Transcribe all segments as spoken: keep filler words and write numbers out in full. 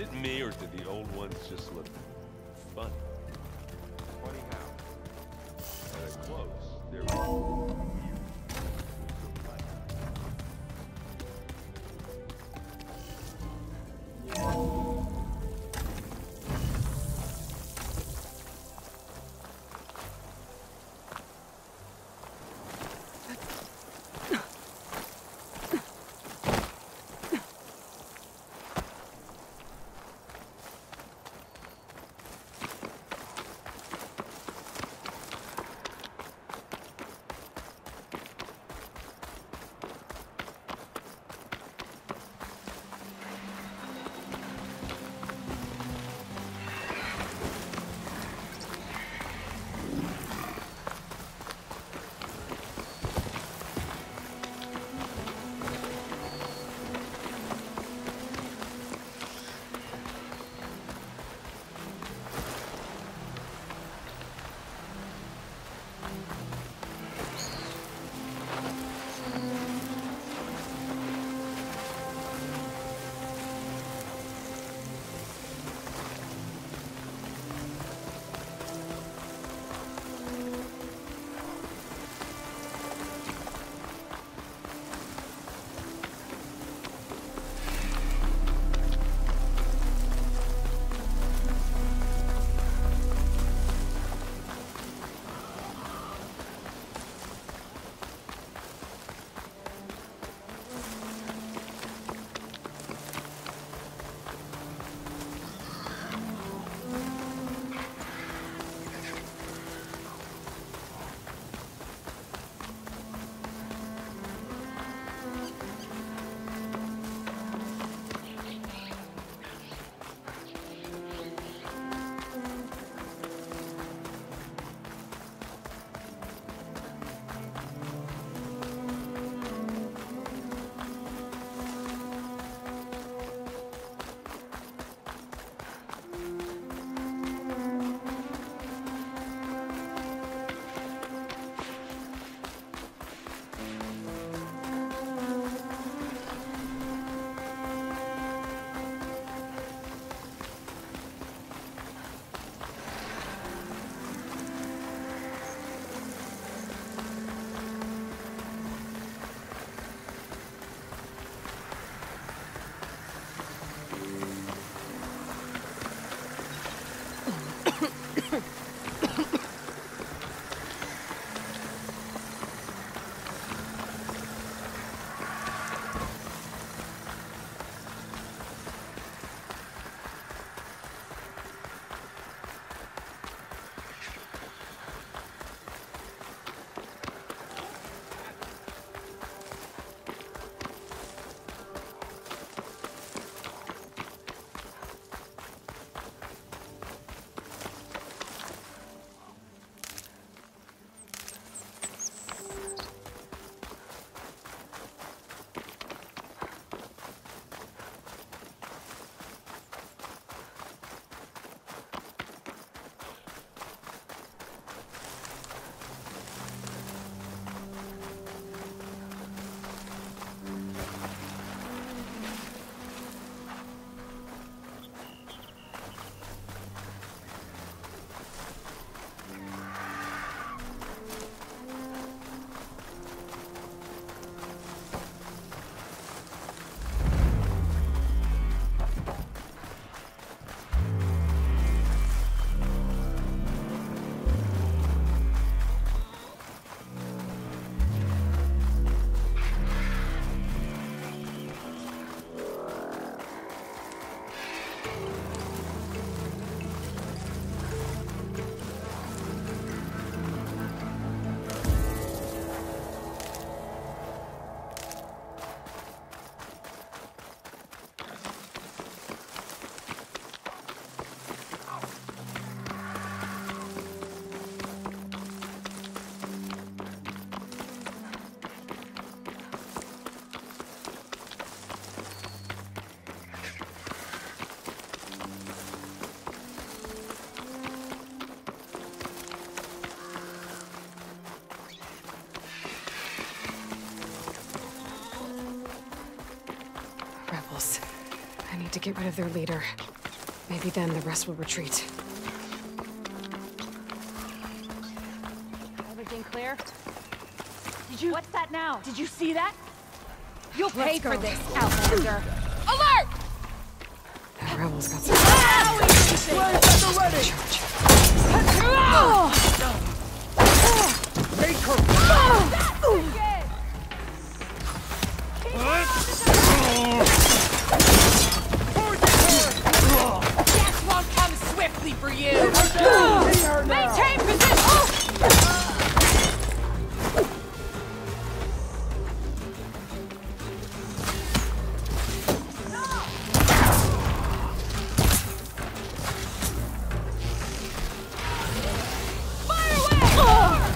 Is it me, or did the old ones just look fun? Funny how. At a close, there was... to get rid of their leader. Maybe then the rest will retreat. Everything clear? Did you... What's that now? Did you see that? You'll pay for this, Outlander. Alert! That rebel's got some... Ah! Make her... Oh! Death won't come swiftly for you! Maintain position! Fire away!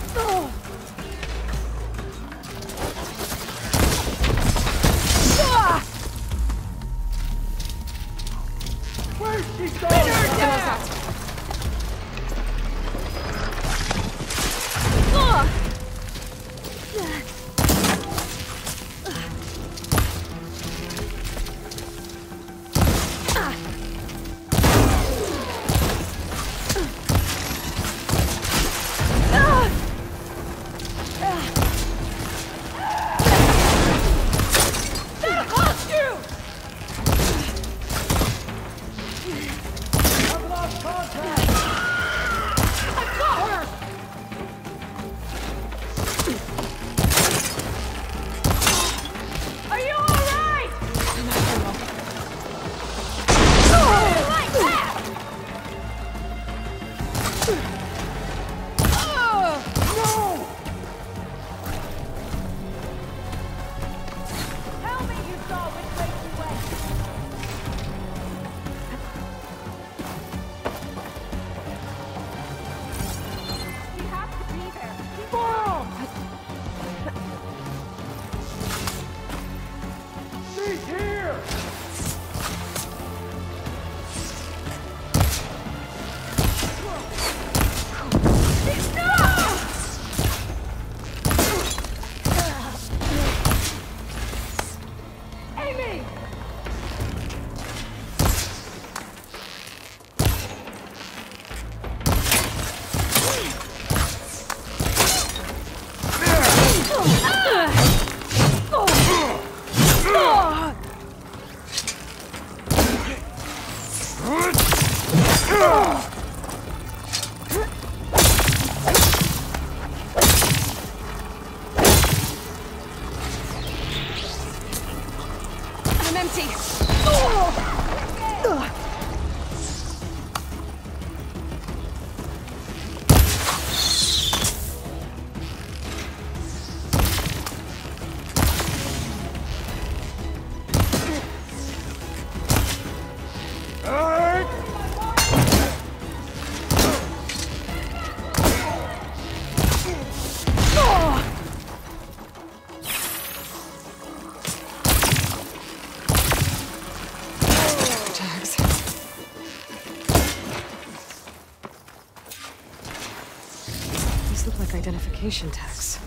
Tax.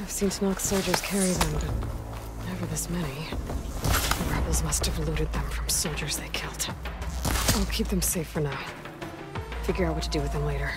I've seen Tanox soldiers carry them, but never this many. The rebels must have looted them from soldiers they killed. I'll keep them safe for now. Figure out what to do with them later.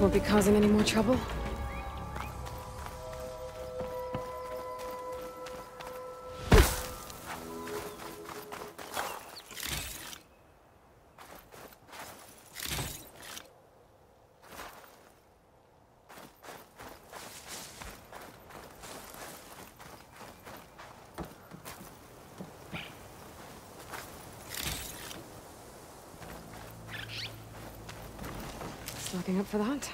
Won't be causing any more trouble. Stocking up for the hunt.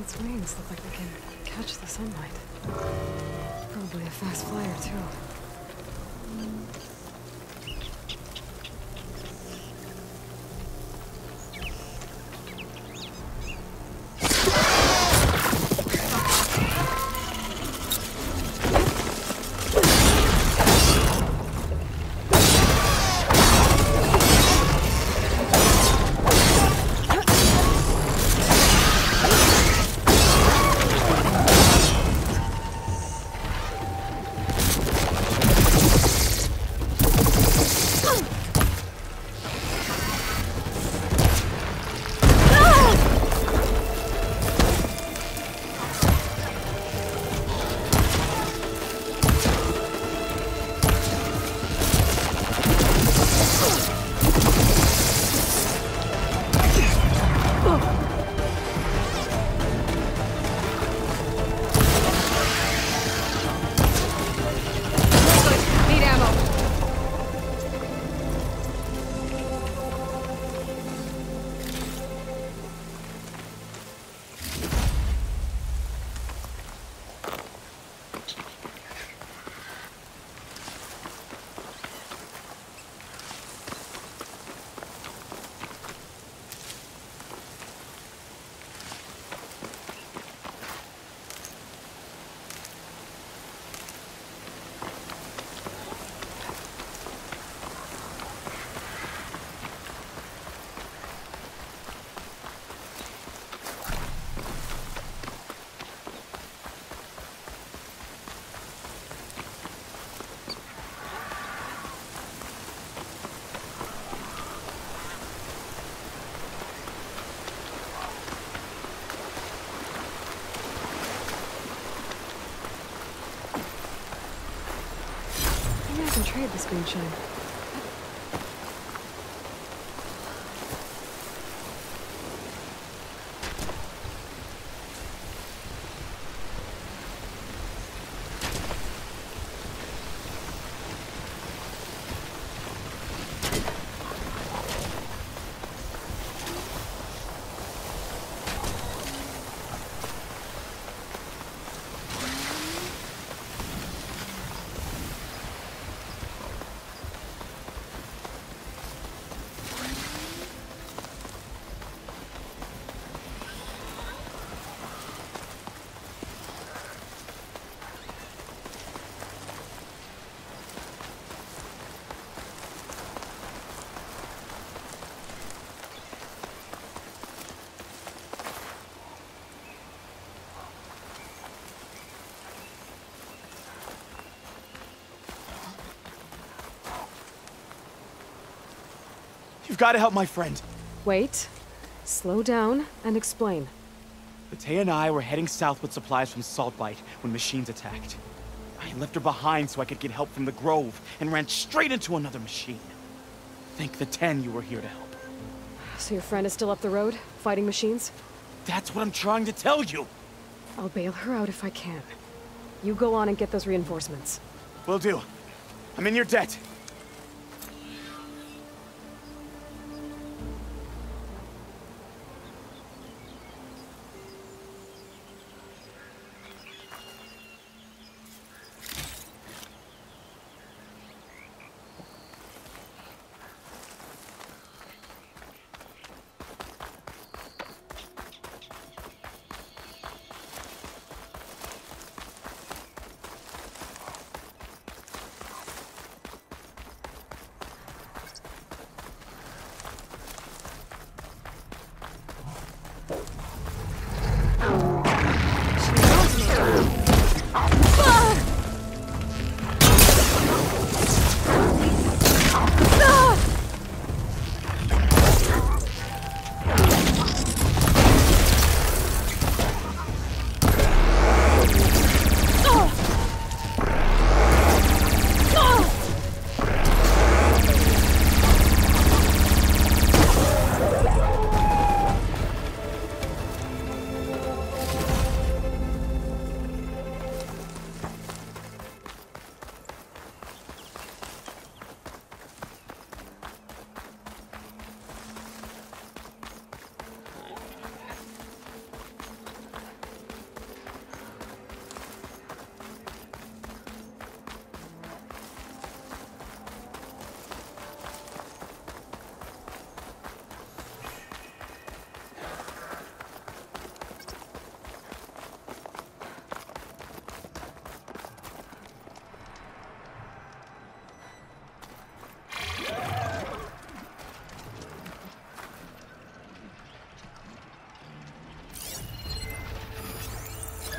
Its wings look like they can catch the sunlight. Probably a fast flyer, too. Trade the screenshot. You've got to help my friend. Wait. Slow down and explain. Batea and I were heading south with supplies from Saltbite when machines attacked. I left her behind so I could get help from the Grove and ran straight into another machine. Thank the Ten you were here to help. So your friend is still up the road, fighting machines? That's what I'm trying to tell you! I'll bail her out if I can. You go on and get those reinforcements. Will do. I'm in your debt.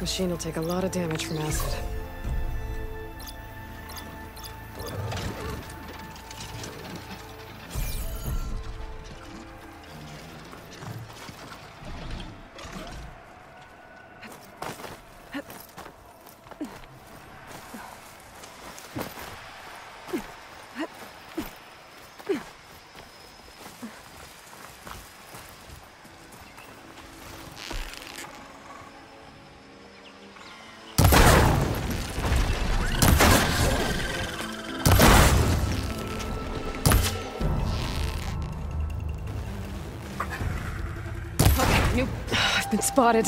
Machine will take a lot of damage from acid. Spotted.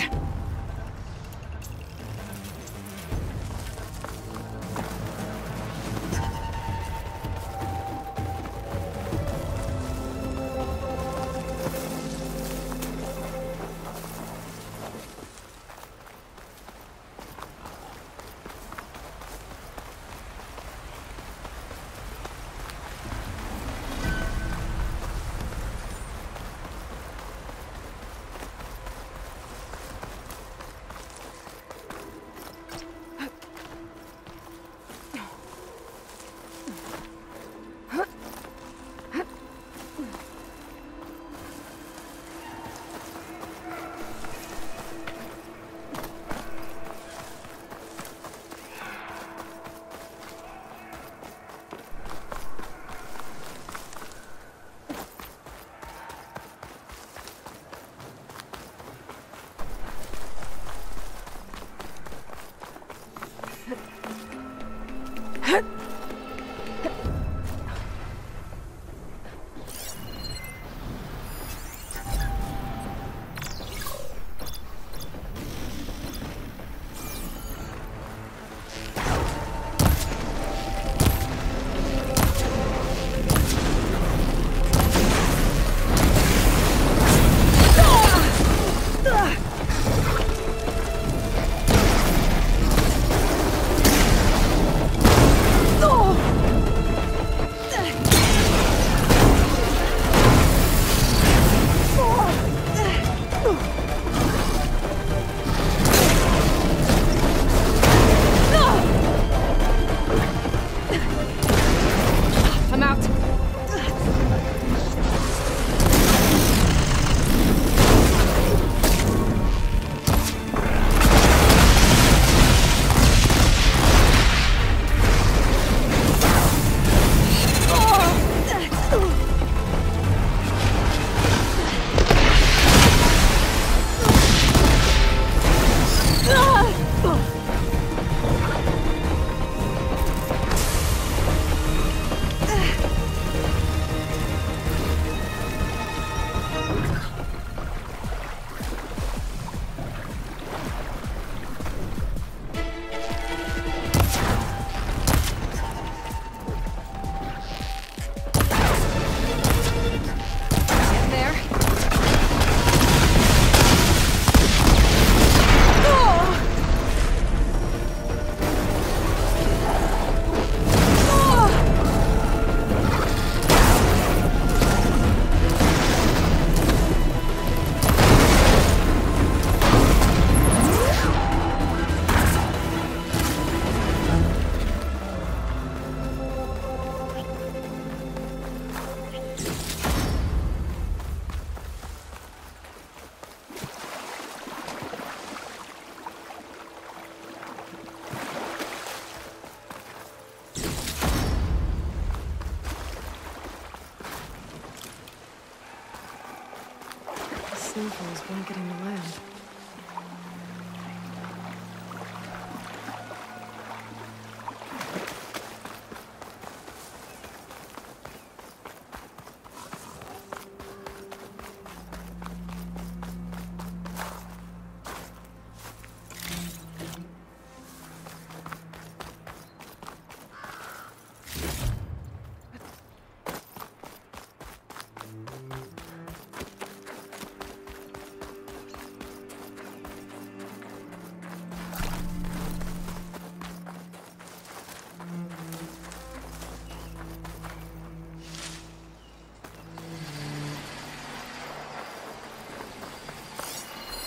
snowfalls blanketing the land.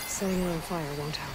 Setting it on fire won't help.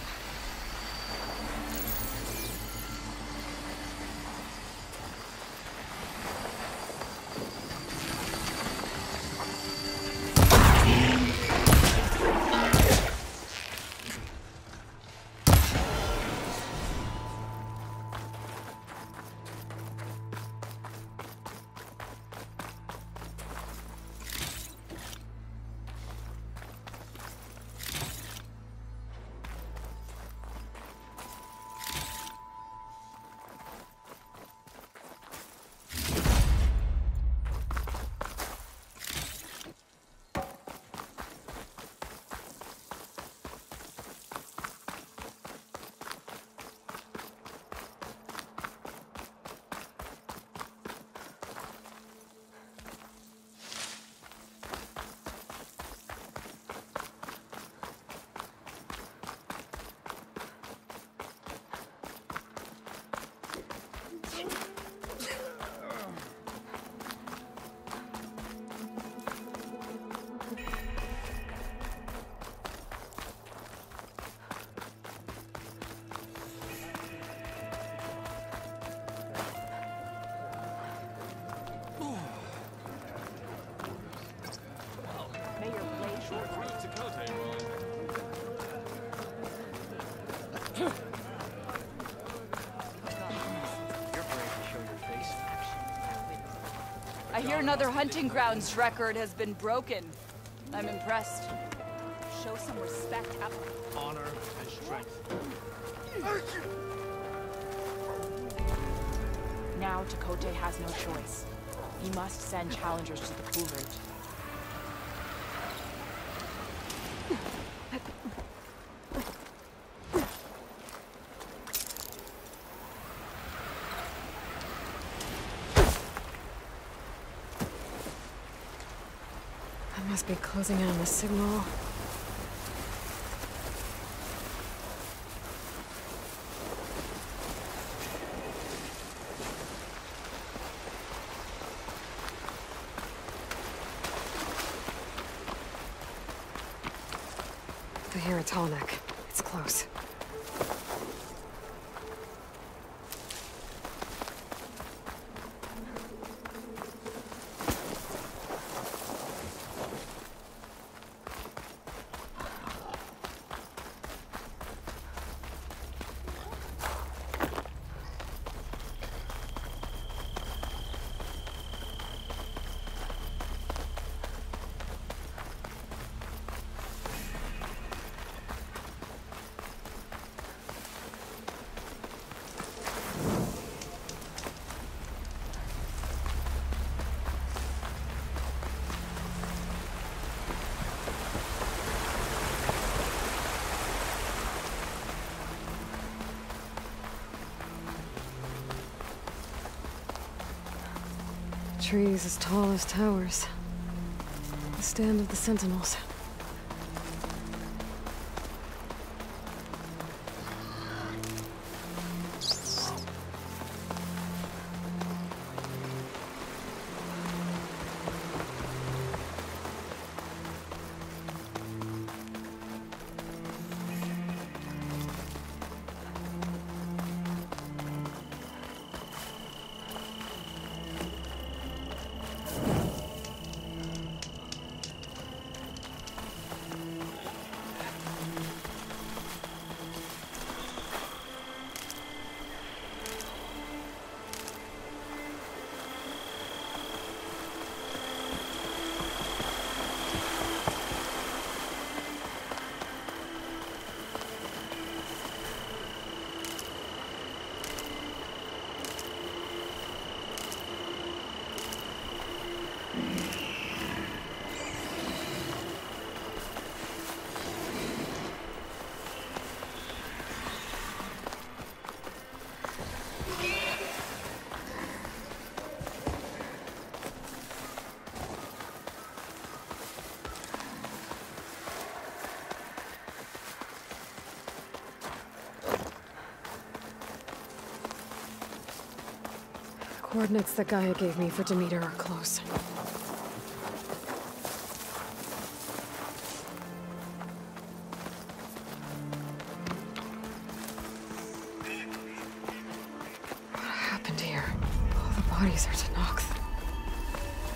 I hear another Hunting Grounds record has been broken. I'm impressed. Show some respect, Alpha. Honor and strength. Now Takote has no choice. He must send challengers to the Poolert. Must be closing in on the signal. I hear a Tallneck. It's close. Trees as tall as towers. The stand of the Sentinels. coordinates that Gaia gave me for Demeter are close. What happened here? All the bodies are Tenakth.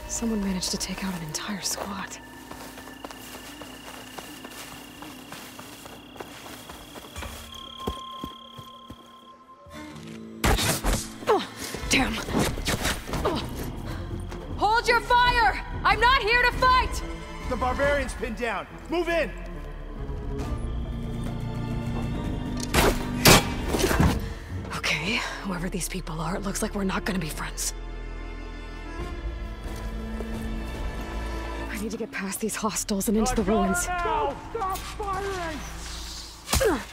Someone managed to take out an entire squad. Barbarians pinned down. Move in! Okay, whoever these people are, it looks like we're not gonna be friends. I need to get past these hostiles and into the ruins. Don't stop firing! Fire!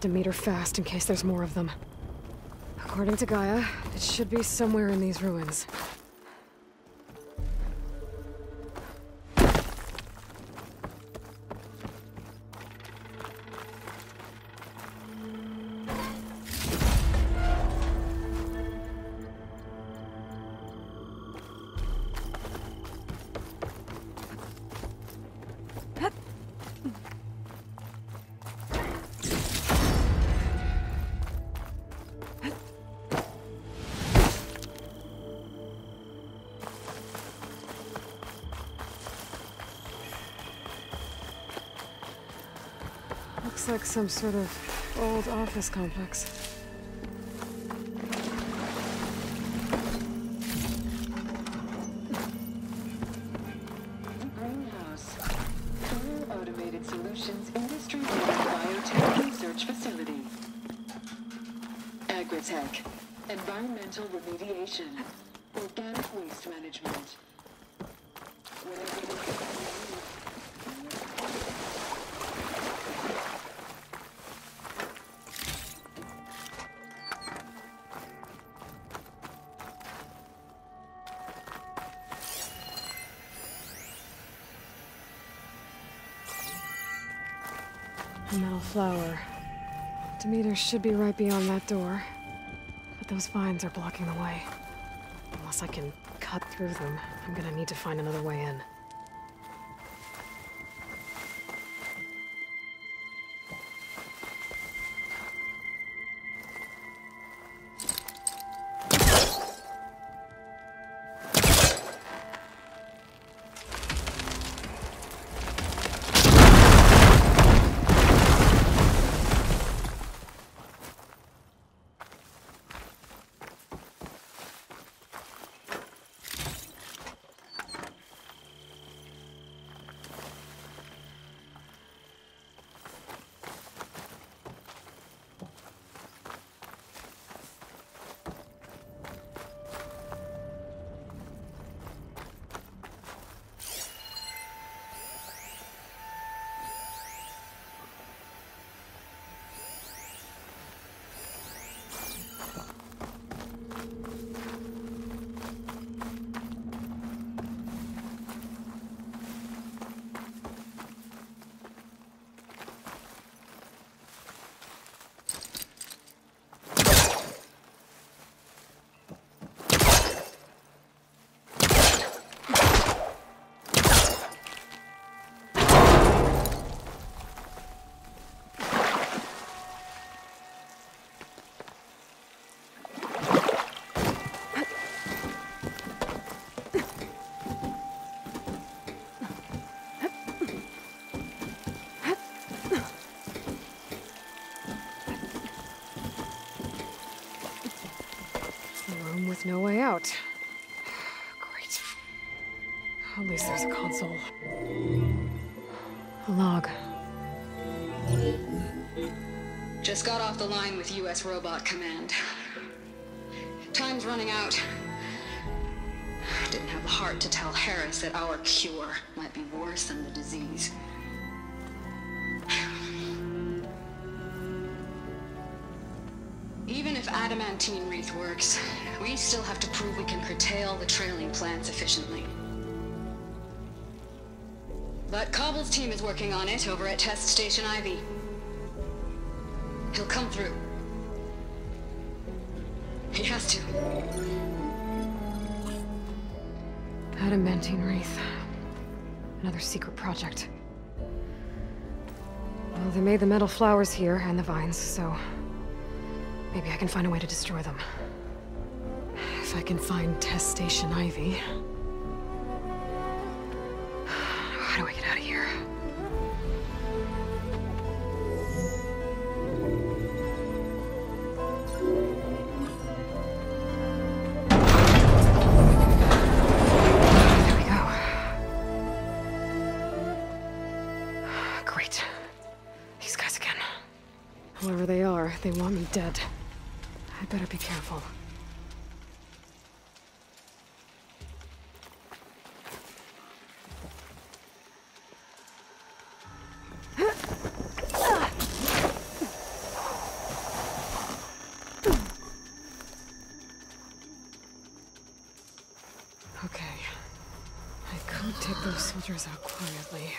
Demeter fast in case there's more of them. According to Gaia, it should be somewhere in these ruins. Looks like some sort of old office complex. Greenhouse. Full automated solutions industry biotech research facility. Agritech. Environmental remediation. Organic waste management. Flower. Demeter should be right beyond that door, but those vines are blocking the way. Unless I can cut through them, I'm gonna need to find another way in. room with no way out. Great. At least there's a console. A log. Just got off the line with U S Robot Command. Time's running out. Didn't have the heart to tell Harris that our cure might be worse than the disease. Even if adamantine wreath works, we still have to prove we can curtail the trailing plants efficiently. But Cobble's team is working on it over at Test Station Ivy. He'll come through. He has to. Adamantine wreath. Another secret project. Well, they made the metal flowers here and the vines, so maybe I can find a way to destroy them. If I can find Test Station Ivy. How do I get out of here? There we go. Great. These guys again. Whoever they are, they want me dead. I better be careful. Out quietly.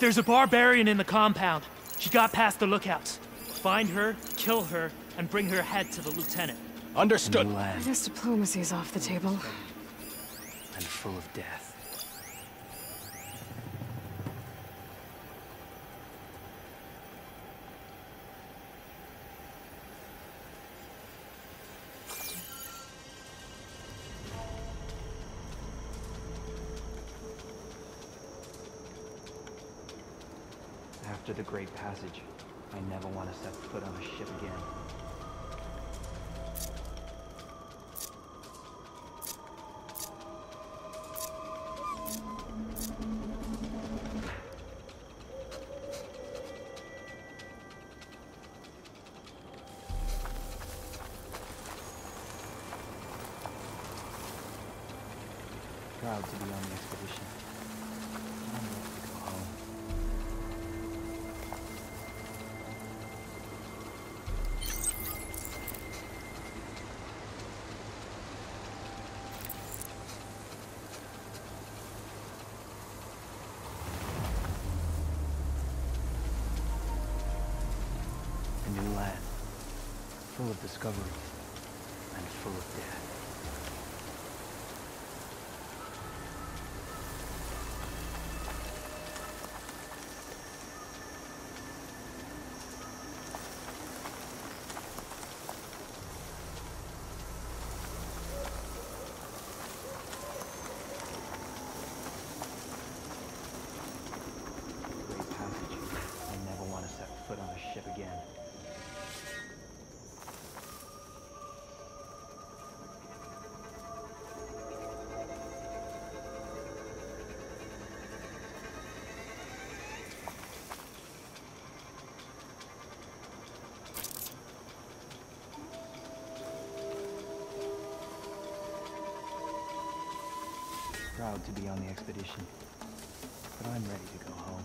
There's a barbarian in the compound. She got past the lookouts. Find her, kill her, and bring her head to the lieutenant. Understood. I guess diplomacy is off the table. And full of death. After the Great Passage, I never want to set foot on a ship again. Proud to be on the expedition. Full of discovery and full of death. Great passage. I never want to set foot on a ship again. Proud to be on the expedition, but I'm ready to go home.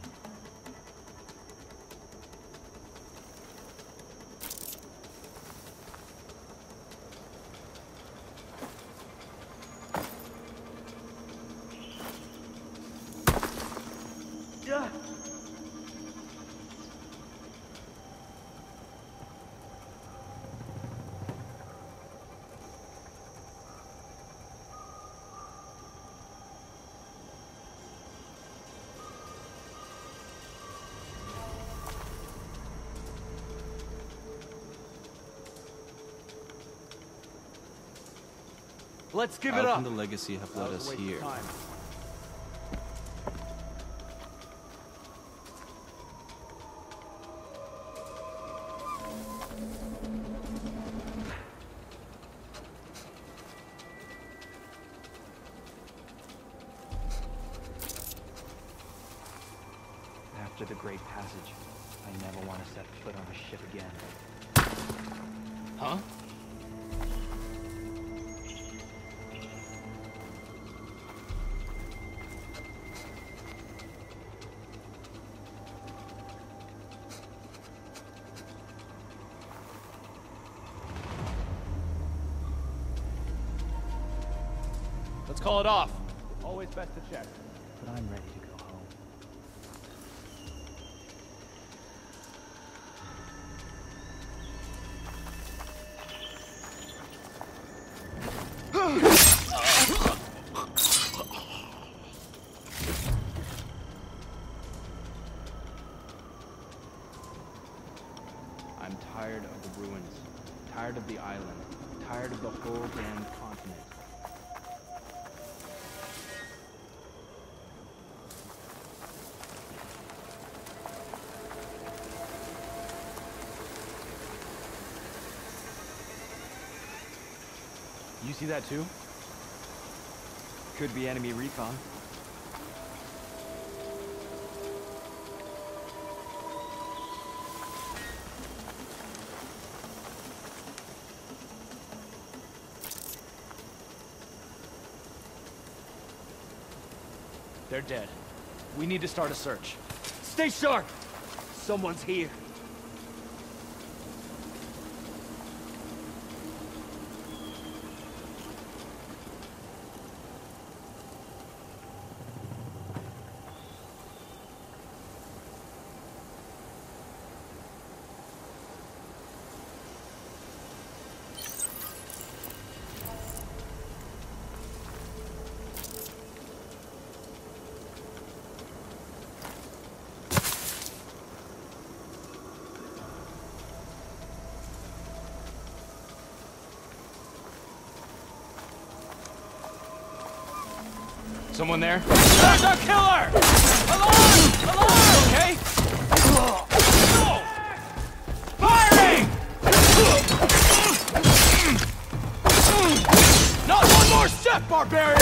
Let's give it up. How can the Legacy have led us here? After the Great Passage, I never want to set foot on a ship again. Huh? Let's call it off. Always best to check. But I'm ready to go. You see that too? Could be enemy recon. They're dead. We need to start a search. Stay sharp! Someone's here. Someone there? There's our killer! Alive! Alive! Okay? No! Firing! Not one more step, barbarian!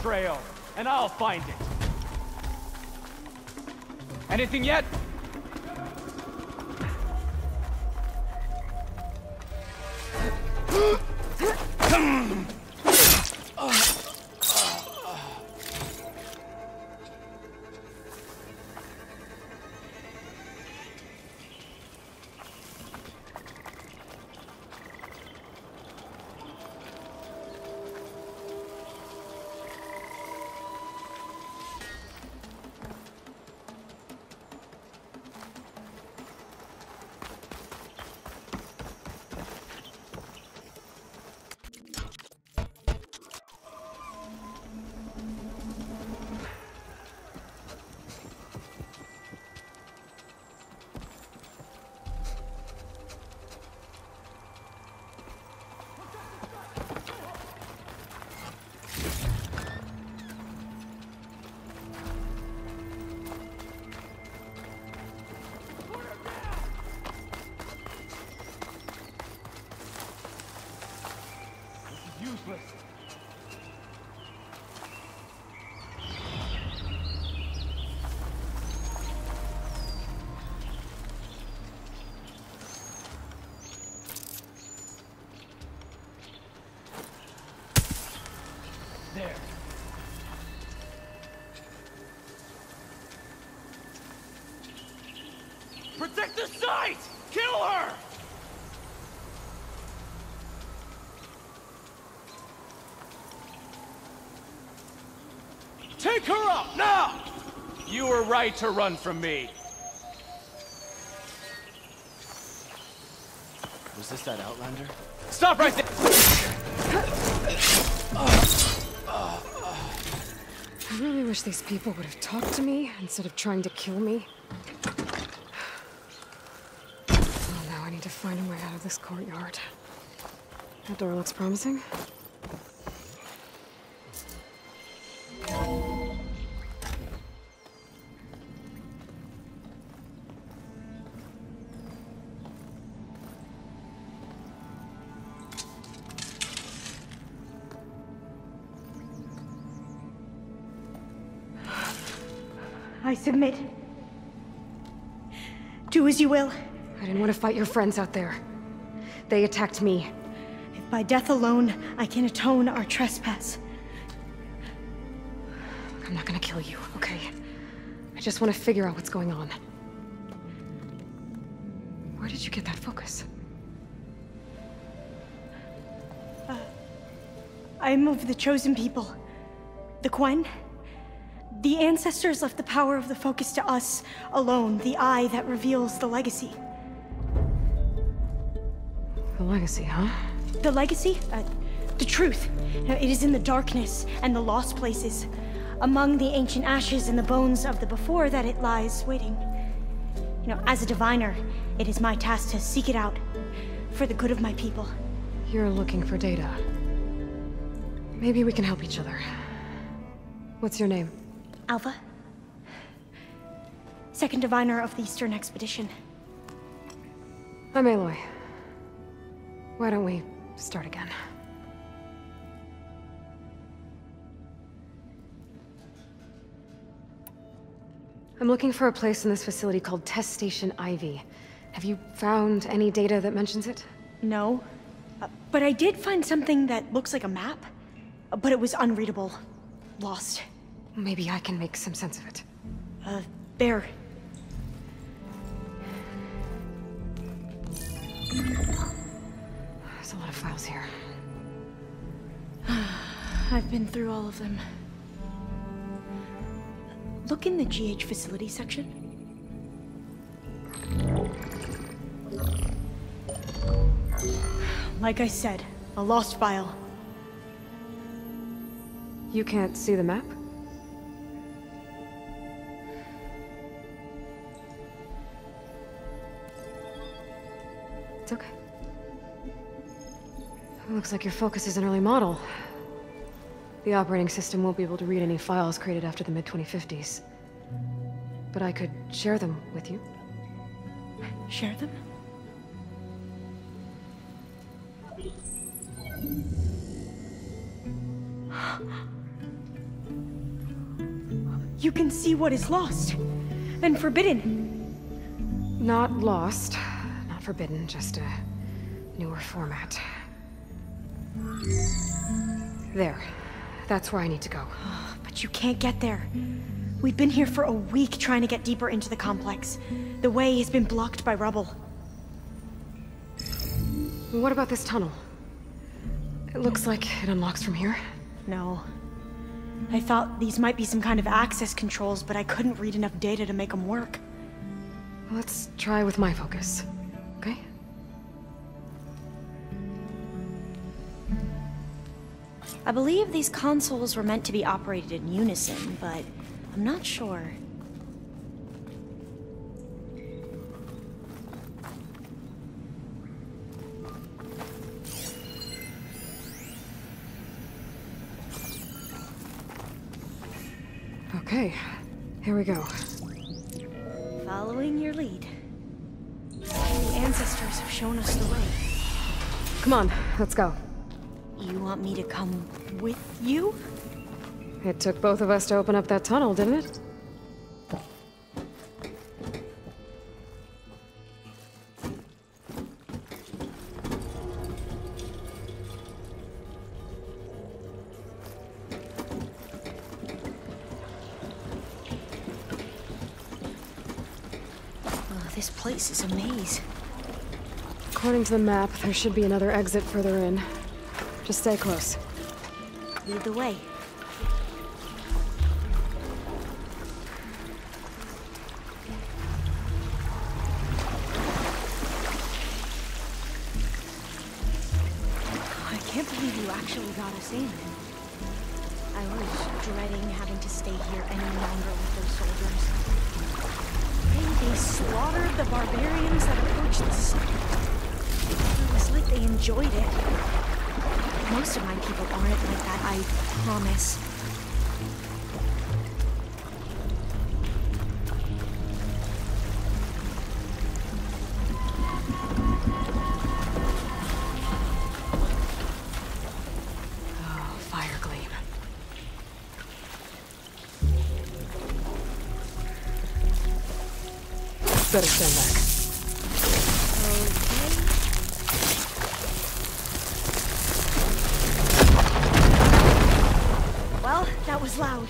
Trail, and I'll find it. Anything yet? Protect the site! Kill her! Take her up, now! You were right to run from me. Was this that Outlander? Stop right there! I really wish these people would have talked to me instead of trying to kill me. Well, now I need to find a way out of this courtyard. That door looks promising. I submit. Do as you will. I didn't want to fight your friends out there. They attacked me. If by death alone, I can atone our trespass. Look, I'm not gonna kill you, okay? I just want to figure out what's going on. Where did you get that focus? Uh, I am of the chosen people. The Quen. The ancestors left the power of the focus to us alone, the eye that reveals the legacy. The legacy, huh? The legacy? Uh, the truth. Now, it is in the darkness and the lost places, among the ancient ashes and the bones of the before that it lies waiting. You know, as a diviner, it is my task to seek it out for the good of my people. You're looking for data. Maybe we can help each other. What's your name? Alva, second diviner of the Eastern Expedition. I'm Aloy. Why don't we start again? I'm looking for a place in this facility called Test Station Ivy. Have you found any data that mentions it? No, uh, but I did find something that looks like a map, but it was unreadable, lost. Maybe I can make some sense of it. Uh, there. There's a lot of files here. I've been through all of them. Look in the G H facility section. Like I said, a lost file. You can't see the map? It's okay. It looks like your focus is an early model. The operating system won't be able to read any files created after the mid twenty fifties. But I could share them with you. Share them? You can see what is lost and forbidden. Not lost. Forbidden, just a newer format. There. That's where I need to go. Oh, but you can't get there. We've been here for a week trying to get deeper into the complex. The way has been blocked by rubble. What about this tunnel? It looks like it unlocks from here. No. I thought these might be some kind of access controls, but I couldn't read enough data to make them work. Let's try with my focus. Okay. I believe these consoles were meant to be operated in unison, but I'm not sure. Okay, here we go. Following your lead. Ancestors have shown us the way. Come on, let's go. You want me to come with you? It took both of us to open up that tunnel, didn't it? This place is a maze. According to the map, there should be another exit further in. Just stay close. Lead the way. I can't believe you actually got us in. I was dreading having to stay here any longer with those soldiers. They, they slaughtered the barbarians that approached the city. It was like they enjoyed it. Most of my people aren't like that, I promise. Oh, fire gleam. Better stand back. Loud.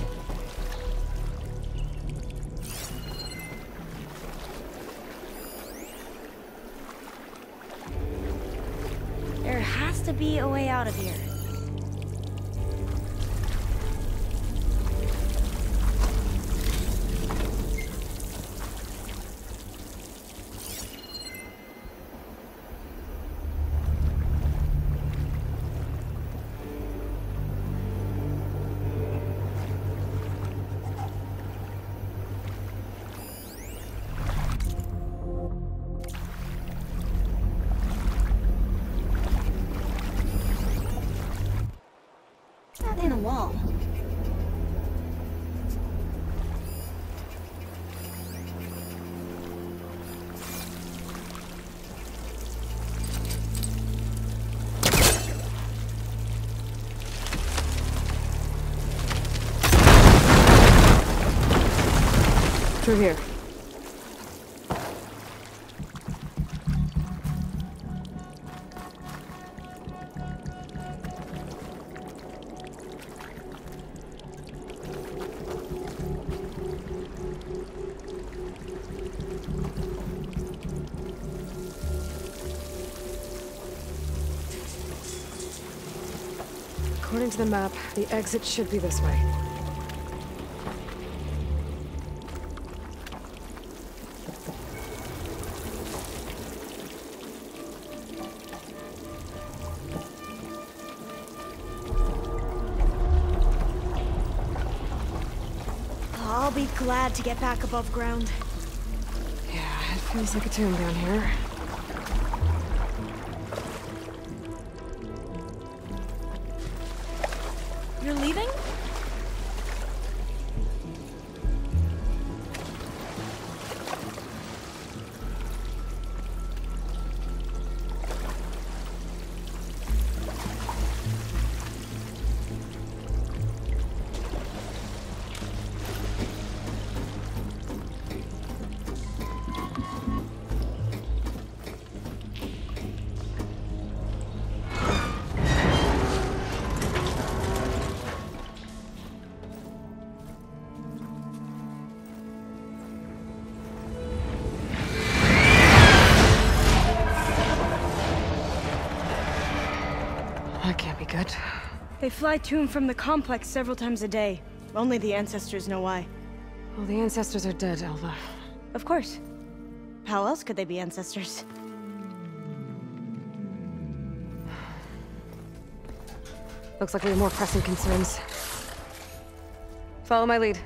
There has to be a way out of here. Through here. According to the map, the exit should be this way. Glad to get back above ground. Yeah, it feels like a tomb down here. You're leaving? They fly to and from the complex several times a day. Only the ancestors know why. Well, the ancestors are dead, Alva. Of course. How else could they be ancestors? Looks like we have more pressing concerns. Follow my lead.